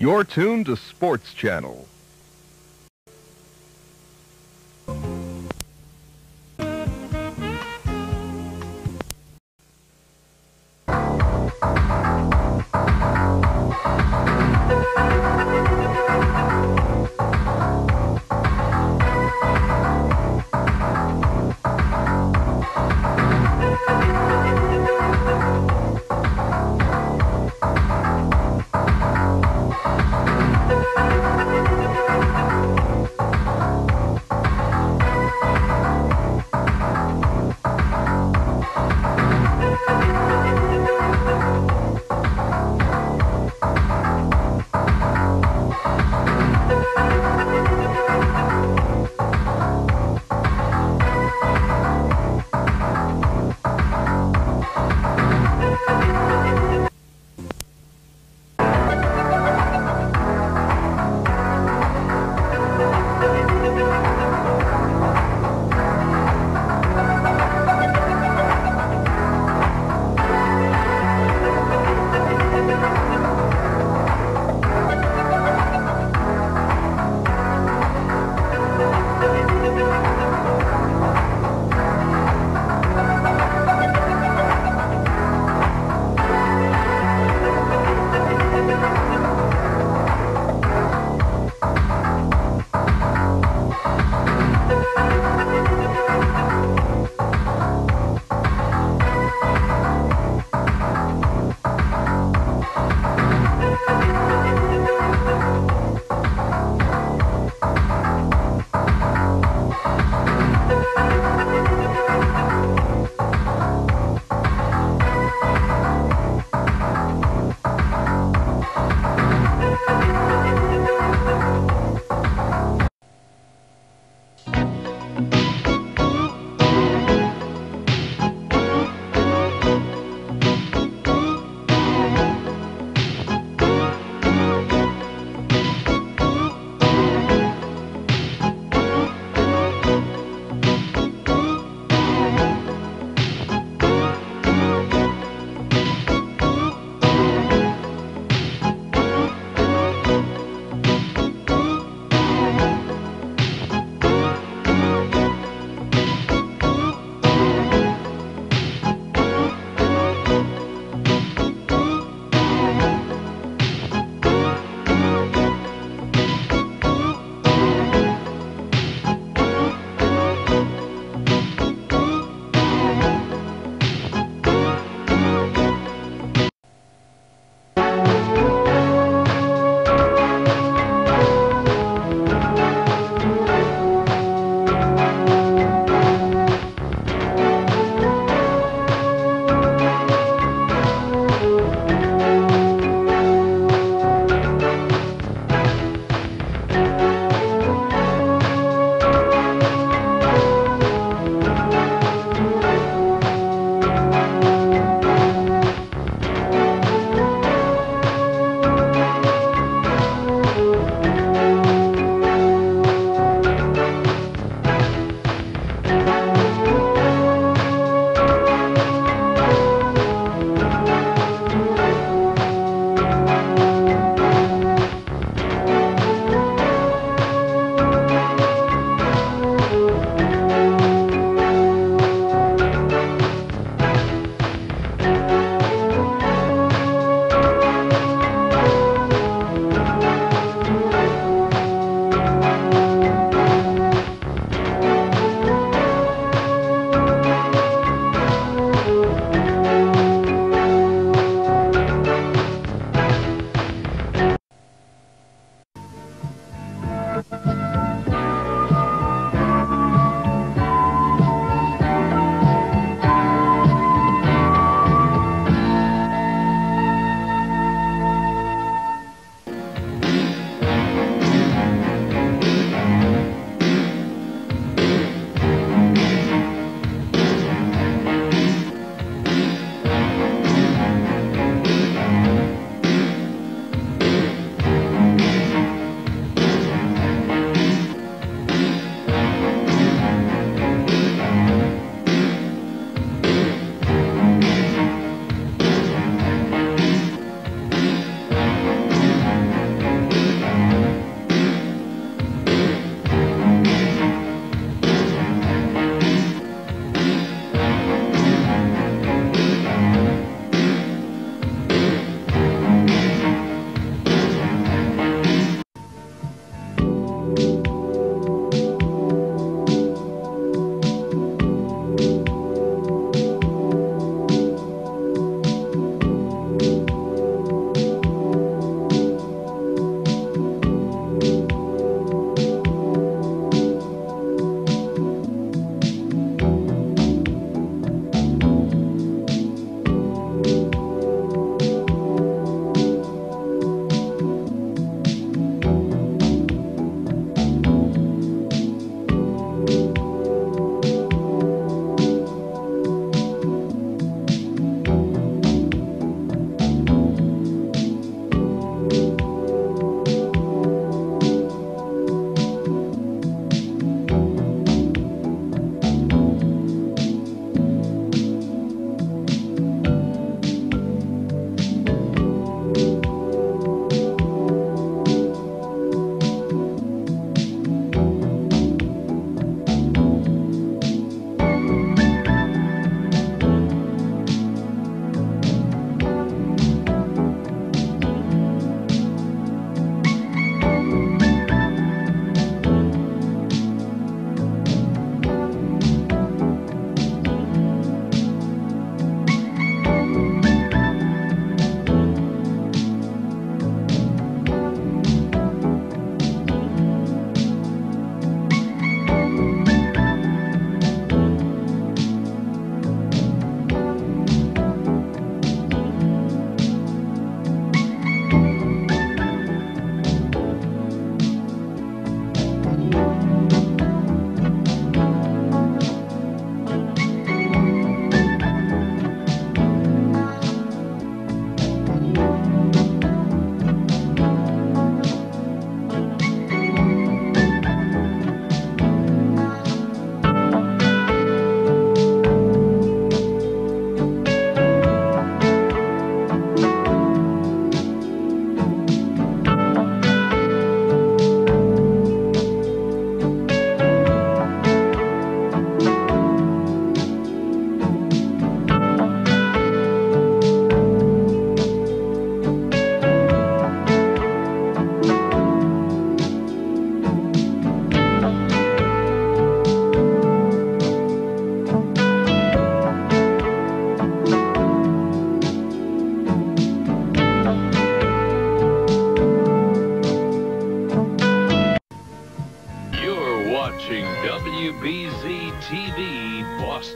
You're tuned to Sports Channel.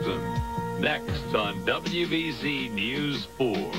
Boston, next on WBZ News 4.